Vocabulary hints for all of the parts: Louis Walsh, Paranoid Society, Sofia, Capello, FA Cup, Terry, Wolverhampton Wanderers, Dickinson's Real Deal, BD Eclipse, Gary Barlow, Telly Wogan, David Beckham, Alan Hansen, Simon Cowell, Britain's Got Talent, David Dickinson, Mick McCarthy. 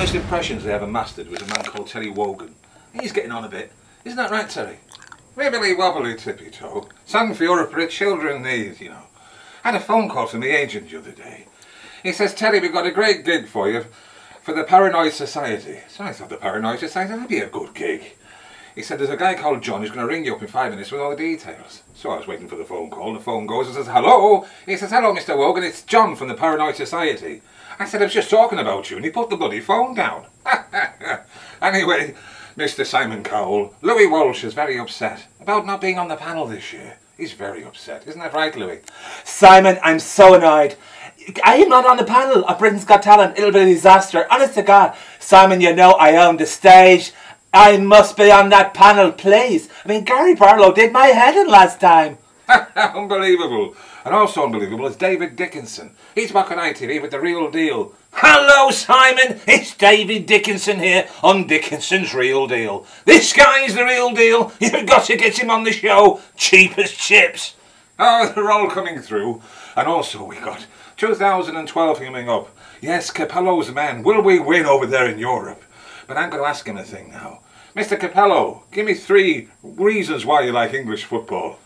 first impressions they ever mastered was a man called Telly Wogan. He's getting on a bit. Isn't that right, Terry? Wibbly wobbly tippy toe. Sang for your children these, you know. Had a phone call from the agent the other day. He says, Terry, we've got a great gig for you for the Paranoid Society. So I thought the Paranoid Society, that'd be a good gig. He said, there's a guy called John who's going to ring you up in 5 minutes with all the details. So I was waiting for the phone call, and the phone goes and says, hello. He says, hello, Mr. Wogan, it's John from the Paranoid Society. I said, I was just talking about you, and he put the bloody phone down. Anyway, Mr. Simon Cowell, Louis Walsh is very upset about not being on the panel this year. He's very upset. Isn't that right, Louis? Simon, I'm so annoyed. I am not on the panel of Britain's Got Talent. It'll be a disaster. Honest to God. Simon, you know I own the stage. I must be on that panel, please. I mean, Gary Barlow did my head in last time. Unbelievable. And also unbelievable is David Dickinson. He's back on ITV with The Real Deal. Hello, Simon. It's David Dickinson here on Dickinson's Real Deal. This guy's the real deal. You've got to get him on the show. Cheap as chips. Oh, they're all coming through. And also we got 2012 coming up. Yes, Capello's men. Will we win over there in Europe? But I'm going to ask him a thing now. Mr. Capello, give me 3 reasons why you like English football.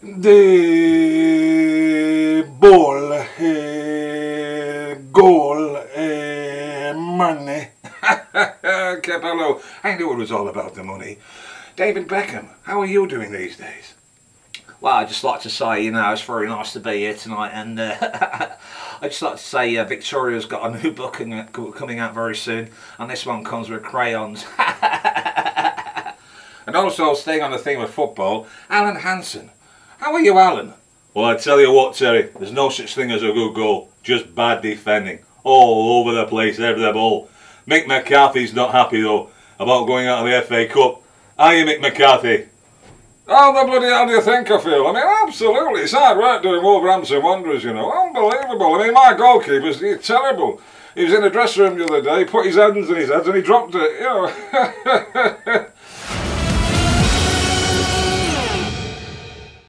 The ball, goal, money. Capello, I knew it was all about the money. David Beckham, how are you doing these days? Well, I'd just like to say, you know, it's very nice to be here tonight, and I'd just like to say Victoria's got a new book coming out very soon, and this one comes with crayons. And also, staying on the theme of football, Alan Hansen. How are you, Alan? Well, I tell you what, Terry, there's no such thing as a good goal, just bad defending. All over the place, every ball. Mick McCarthy's not happy, though, about going out of the FA Cup. Hiya, Mick McCarthy. How the bloody hell do you think I feel? I mean, absolutely, it's hard work doing Wolverhampton Wanderers, you know. Unbelievable. I mean, my goalkeeper's terrible. He was in the dressing room the other day, put his hands in his head and he dropped it, you know.